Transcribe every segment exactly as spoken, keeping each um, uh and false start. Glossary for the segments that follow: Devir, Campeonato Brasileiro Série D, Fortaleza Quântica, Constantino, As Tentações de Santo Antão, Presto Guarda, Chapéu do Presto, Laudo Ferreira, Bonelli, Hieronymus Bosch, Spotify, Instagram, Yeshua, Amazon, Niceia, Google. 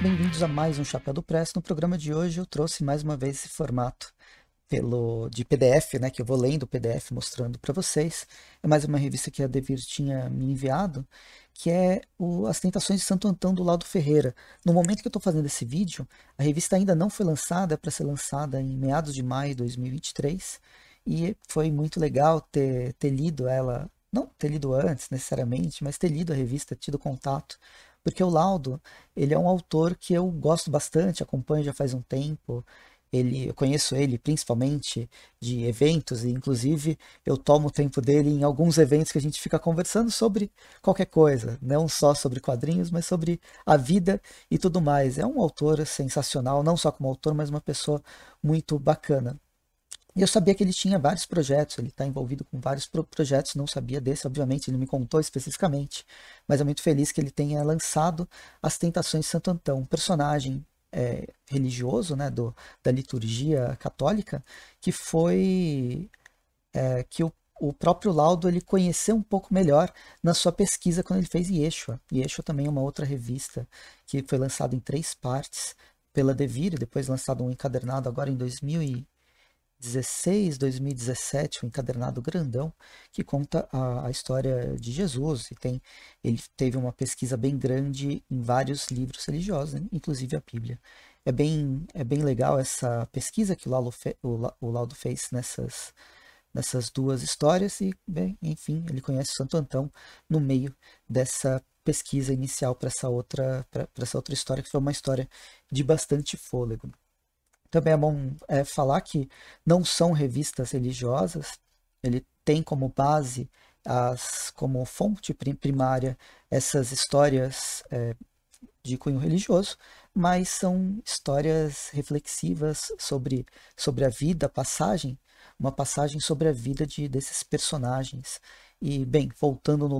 Bem-vindos a mais um Chapéu do Presto. No programa de hoje eu trouxe mais uma vez esse formato pelo, de P D F, né, que eu vou lendo o P D F mostrando para vocês. É mais uma revista que a Devir tinha me enviado, que é o As Tentações de Santo Antão, do Laudo Ferreira. No momento que eu estou fazendo esse vídeo, a revista ainda não foi lançada, é para ser lançada em meados de maio de dois mil e vinte e três, e foi muito legal ter, ter lido ela, não ter lido antes necessariamente, mas ter lido a revista, tido contato, porque o Laudo, ele é um autor que eu gosto bastante, acompanho já faz um tempo. Ele, eu conheço ele principalmente de eventos, e inclusive eu tomo o tempo dele em alguns eventos que a gente fica conversando sobre qualquer coisa, não só sobre quadrinhos, mas sobre a vida e tudo mais. É um autor sensacional, não só como autor, mas uma pessoa muito bacana. E eu sabia que ele tinha vários projetos, ele está envolvido com vários pro projetos, não sabia desse, obviamente, ele me contou especificamente, mas é muito feliz que ele tenha lançado As Tentações de Santo Antão, um personagem É, religioso, né, do, da liturgia católica, que foi é, que o, o próprio Laudo ele conheceu um pouco melhor na sua pesquisa quando ele fez Yeshua. Yeshua também é uma outra revista que foi lançada em três partes pela Devir, depois lançado um encadernado agora em dois mil e dezesseis, dois mil e dezessete, um encadernado grandão, que conta a, a história de Jesus, e tem, ele teve uma pesquisa bem grande em vários livros religiosos, né? Inclusive a Bíblia. É bem, é bem legal essa pesquisa que o Laudo, fe, o, o Laudo fez nessas, nessas duas histórias, e bem, enfim, ele conhece o Santo Antão no meio dessa pesquisa inicial para essa outra, para essa outra história, que foi uma história de bastante fôlego. Também é bom é, falar que não são revistas religiosas, ele tem como base, as, como fonte primária, essas histórias é, de cunho religioso, mas são histórias reflexivas sobre, sobre a vida, a passagem, uma passagem sobre a vida de, desses personagens. E, bem, voltando no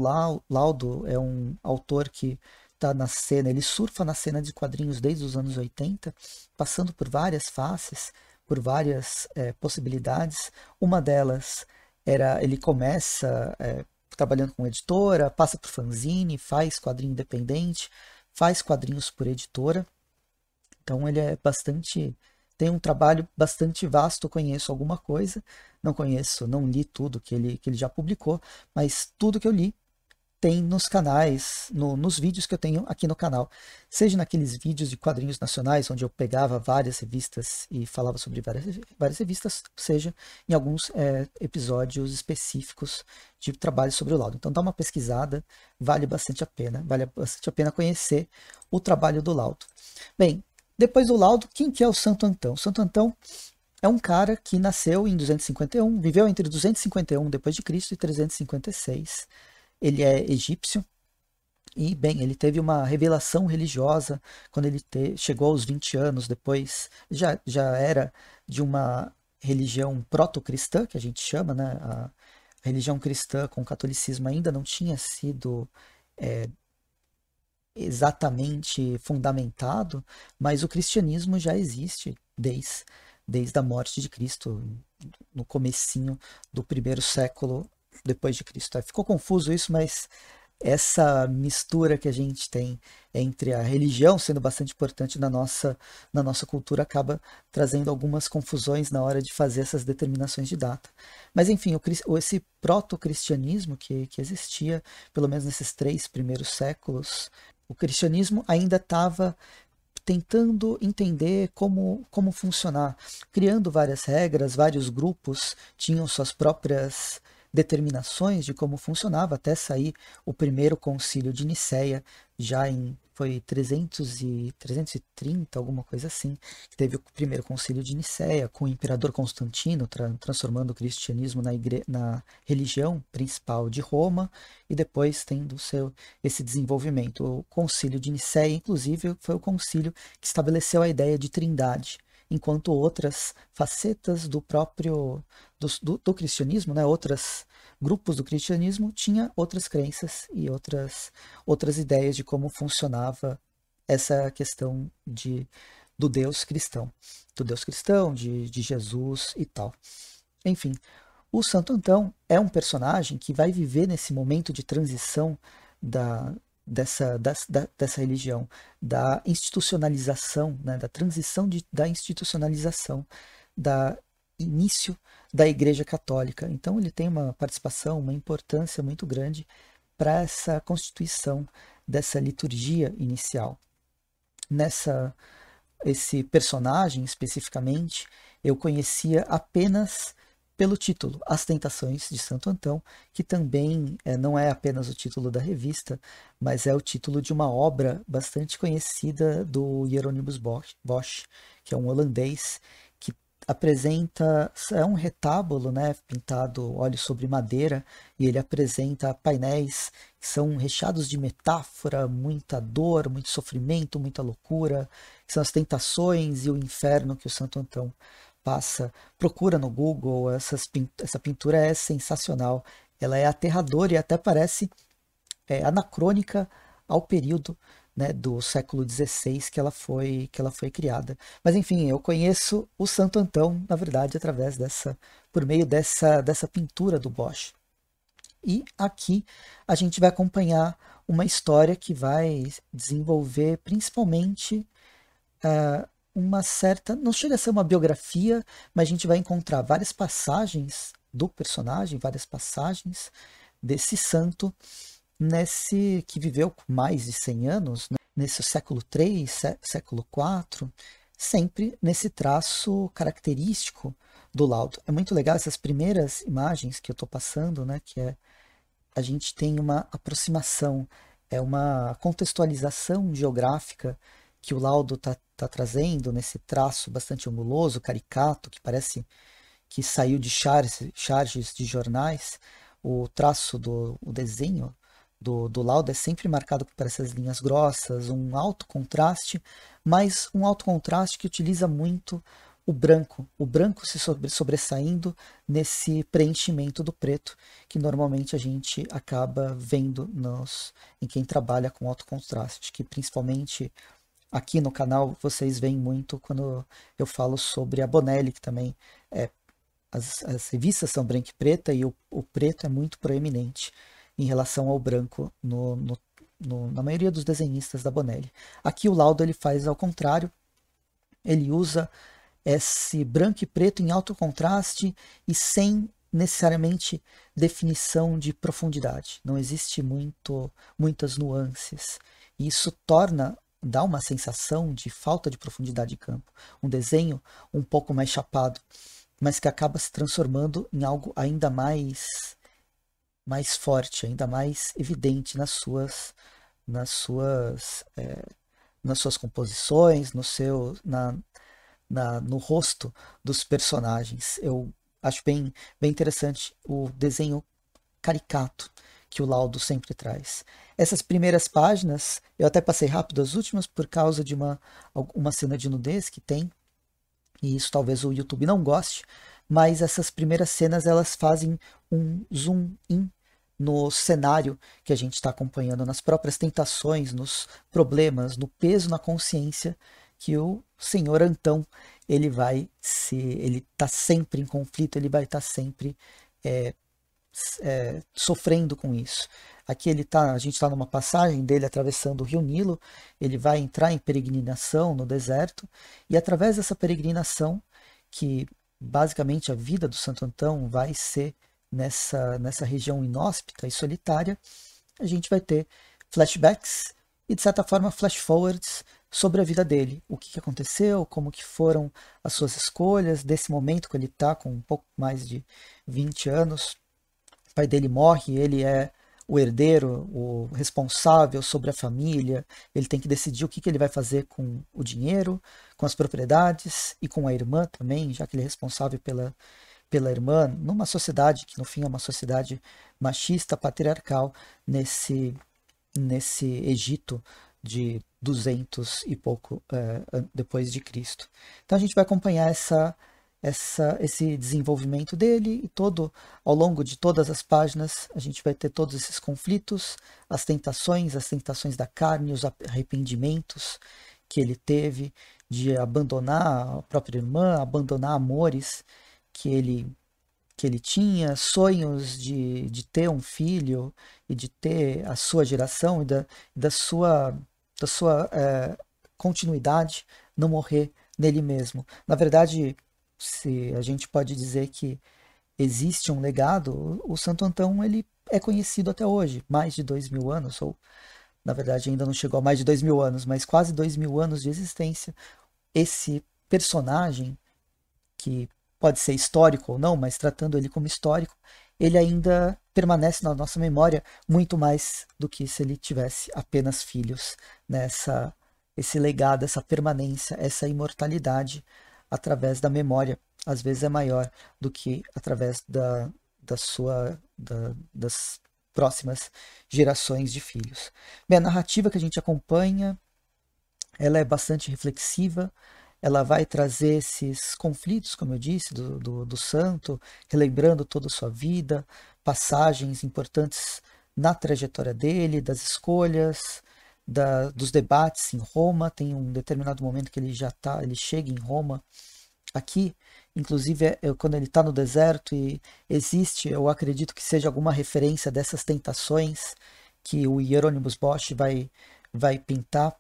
Laudo, é um autor que tá na cena, ele surfa na cena de quadrinhos desde os anos oitenta, passando por várias faces, por várias é, possibilidades. Uma delas era, ele começa é, trabalhando com editora, passa por fanzine, faz quadrinho independente, faz quadrinhos por editora. Então ele é bastante, tem um trabalho bastante vasto. Conheço alguma coisa, não conheço, não li tudo que ele, que ele já publicou, mas tudo que eu li tem nos canais, no, nos vídeos que eu tenho aqui no canal. Seja naqueles vídeos de quadrinhos nacionais, onde eu pegava várias revistas e falava sobre várias, várias revistas, seja em alguns é, episódios específicos de trabalho sobre o Laudo. Então dá uma pesquisada, vale bastante a pena, vale bastante a pena conhecer o trabalho do Laudo. Bem, depois do Laudo, quem que é o Santo Antão? O Santo Antão é um cara que nasceu em duzentos e cinquenta e um, viveu entre duzentos e cinquenta e um depois de Cristo e trezentos e cinquenta e seis. Ele é egípcio e, bem, ele teve uma revelação religiosa quando ele te, chegou aos vinte anos depois. Já, já era de uma religião proto-cristã, que a gente chama, né? A religião cristã com o catolicismo ainda não tinha sido é, exatamente fundamentado, mas o cristianismo já existe desde, desde a morte de Cristo, no comecinho do primeiro século depois de Cristo. Ficou confuso isso, mas essa mistura que a gente tem entre a religião sendo bastante importante na nossa, na nossa cultura acaba trazendo algumas confusões na hora de fazer essas determinações de data. Mas enfim, o, esse proto-cristianismo que, que existia, pelo menos nesses três primeiros séculos, o cristianismo ainda estava tentando entender como, como funcionar, criando várias regras, vários grupos tinham suas próprias determinações de como funcionava, até sair o primeiro concílio de Niceia, já em, foi trezentos e trinta, alguma coisa assim, que teve o primeiro concílio de Niceia, com o imperador Constantino tra transformando o cristianismo na, na religião principal de Roma, e depois tendo seu, esse desenvolvimento. O concílio de Niceia, inclusive, foi o concílio que estabeleceu a ideia de trindade, enquanto outras facetas do próprio do, do, do cristianismo, né, outros grupos do cristianismo tinha outras crenças e outras outras ideias de como funcionava essa questão de do Deus cristão, do Deus cristão, de, de Jesus e tal. Enfim, o Santo Antão é um personagem que vai viver nesse momento de transição da dessa, das, da, dessa religião, da institucionalização, né, da transição de, da institucionalização, da início da Igreja Católica. Então ele tem uma participação, uma importância muito grande para essa constituição dessa liturgia inicial. Nessa, esse personagem especificamente eu conhecia apenas pelo título, As Tentações de Santo Antão, que também é, não é apenas o título da revista, mas é o título de uma obra bastante conhecida do Hieronymus Bosch, que é um holandês, que apresenta, é um retábulo, né, pintado óleo sobre madeira, e ele apresenta painéis que são recheados de metáfora, muita dor, muito sofrimento, muita loucura, que são as tentações e o inferno que o Santo Antão passa. Procura no Google, essas pint essa pintura é sensacional, ela é aterradora e até parece é, anacrônica ao período, né, do século dezesseis que ela foi que ela foi criada. Mas enfim, eu conheço o Santo Antão, na verdade, através dessa, por meio dessa dessa pintura do Bosch. E aqui a gente vai acompanhar uma história que vai desenvolver principalmente uh, uma certa, não chega a ser uma biografia, mas a gente vai encontrar várias passagens do personagem, várias passagens desse santo, nesse que viveu mais de cem anos, né? Nesse século três, século quatro, sempre nesse traço característico do laudo. É muito legal essas primeiras imagens que eu estou passando, né? Que é, a gente tem uma aproximação, é uma contextualização geográfica que o laudo está tá trazendo nesse traço bastante anguloso, caricato, que parece que saiu de charges, charges de jornais. O traço do o desenho do, do laudo é sempre marcado por essas linhas grossas, um alto contraste, mas um alto contraste que utiliza muito o branco, o branco se sobre, sobressaindo nesse preenchimento do preto, que normalmente a gente acaba vendo nos, em quem trabalha com alto contraste, que principalmente... Aqui no canal vocês veem muito quando eu falo sobre a Bonelli, que também é, as, as revistas são branco e preta, e o, o preto é muito proeminente em relação ao branco no, no, no, na maioria dos desenhistas da Bonelli. Aqui o laudo ele faz ao contrário, ele usa esse branco e preto em alto contraste e sem necessariamente definição de profundidade. Não existe muito, muitas nuances, e isso torna... dá uma sensação de falta de profundidade de campo, um desenho um pouco mais chapado, mas que acaba se transformando em algo ainda mais, mais forte, ainda mais evidente nas suas, nas suas, é, nas suas composições, no, seu, na, na, no rosto dos personagens. Eu acho bem, bem interessante o desenho caricato que o laudo sempre traz. Essas primeiras páginas, eu até passei rápido as últimas por causa de uma, uma cena de nudez que tem, e isso talvez o YouTube não goste, mas essas primeiras cenas elas fazem um zoom in no cenário que a gente está acompanhando, nas próprias tentações, nos problemas, no peso na consciência que o senhor Antão, ele vai se, ele está sempre em conflito, ele vai estar tá sempre... É, É, sofrendo com isso. Aqui ele tá, a gente está numa passagem dele atravessando o rio Nilo, ele vai entrar em peregrinação no deserto, e através dessa peregrinação, que basicamente a vida do Santo Antão vai ser nessa, nessa região inóspita e solitária, a gente vai ter flashbacks e, de certa forma, flash-forwards sobre a vida dele, o que aconteceu, como que foram as suas escolhas, desse momento que ele está com um pouco mais de vinte anos, o pai dele morre, ele é o herdeiro, o responsável sobre a família, ele tem que decidir o que, que ele vai fazer com o dinheiro, com as propriedades e com a irmã também, já que ele é responsável pela, pela irmã, numa sociedade que no fim é uma sociedade machista, patriarcal, nesse, nesse Egito de duzentos e pouco é, depois de Cristo. Então a gente vai acompanhar essa... Essa, esse desenvolvimento dele, e todo ao longo de todas as páginas a gente vai ter todos esses conflitos, as tentações, as tentações da carne, os arrependimentos que ele teve de abandonar a própria irmã, abandonar amores que ele que ele tinha, sonhos de, de ter um filho e de ter a sua geração e da, da sua, da sua é, continuidade não morrer nele mesmo. Na verdade, se a gente pode dizer que existe um legado, o Santo Antão ele é conhecido até hoje, mais de dois mil anos, ou na verdade ainda não chegou a mais de dois mil anos, mas quase dois mil anos de existência. Esse personagem, que pode ser histórico ou não, mas tratando ele como histórico, ele ainda permanece na nossa memória muito mais do que se ele tivesse apenas filhos, né? Essa, esse legado, essa permanência, essa imortalidade através da memória, às vezes é maior do que através da, da sua, da, das próximas gerações de filhos. Bem, a narrativa que a gente acompanha, ela é bastante reflexiva, ela vai trazer esses conflitos, como eu disse, do, do, do santo, relembrando toda a sua vida, passagens importantes na trajetória dele, das escolhas, da, dos debates em Roma. Tem um determinado momento que ele já tá, ele chega em Roma, aqui, inclusive é, é quando ele está no deserto, e existe, eu acredito que seja alguma referência dessas tentações que o Hieronymus Bosch vai, vai pintar.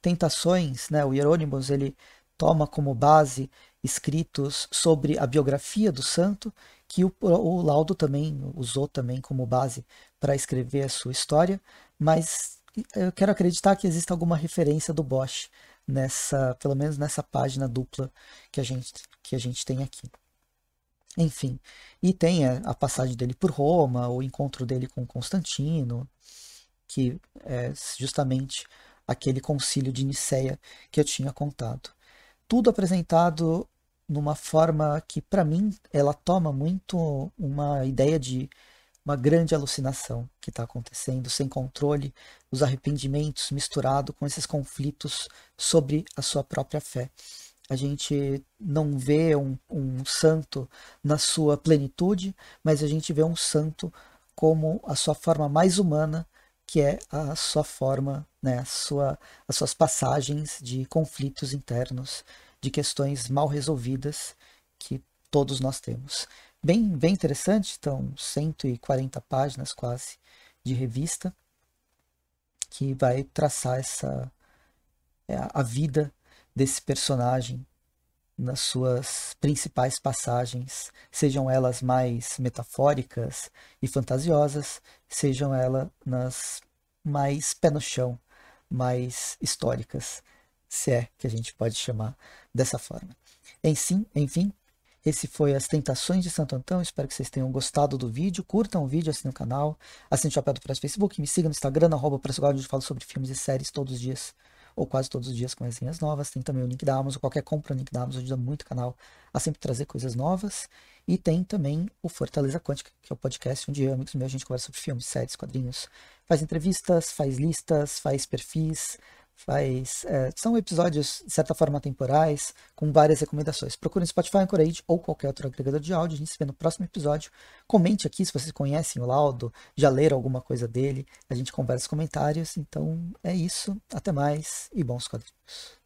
Tentações, né? O Hieronymus, ele toma como base escritos sobre a biografia do santo, que o, o Laudo também usou também como base para escrever a sua história, mas eu quero acreditar que existe alguma referência do Bosch nessa, pelo menos nessa página dupla que a gente, que a gente tem aqui. Enfim, e tem a, a passagem dele por Roma, o encontro dele com Constantino, que é justamente aquele concílio de Niceia que eu tinha contado. Tudo apresentado numa forma que, para mim, ela toma muito uma ideia de uma grande alucinação que está acontecendo, sem controle, os arrependimentos misturado com esses conflitos sobre a sua própria fé. A gente não vê um, um santo na sua plenitude, mas a gente vê um santo como a sua forma mais humana, que é a sua forma, né, a sua, as suas passagens de conflitos internos, de questões mal resolvidas que todos nós temos. Bem, bem interessante, então, cento e quarenta páginas quase de revista, que vai traçar essa, a vida desse personagem nas suas principais passagens, sejam elas mais metafóricas e fantasiosas, sejam elas nas mais pé no chão, mais históricas, se é que a gente pode chamar dessa forma. Enfim, esse foi As Tentações de Santo Antão, espero que vocês tenham gostado do vídeo, curtam o vídeo, assinem o canal, assinem o Chapéu do Presto no Facebook, me sigam no Instagram, arroba Presto Guarda, onde eu falo sobre filmes e séries todos os dias, ou quase todos os dias, com resenhas novas. Tem também o link da Amazon, qualquer compra no link da Amazon ajuda muito o canal a sempre trazer coisas novas. E tem também o Fortaleza Quântica, que é o podcast onde eu, amigos meus, a gente conversa sobre filmes, séries, quadrinhos, faz entrevistas, faz listas, faz perfis, faz... É, são episódios, de certa forma, temporais, com várias recomendações. Procure no Spotify, Anchorage ou qualquer outro agregador de áudio. A gente se vê no próximo episódio. Comente aqui se vocês conhecem o Laudo, já leram alguma coisa dele. A gente conversa nos comentários. Então, é isso. Até mais e bons quadrinhos.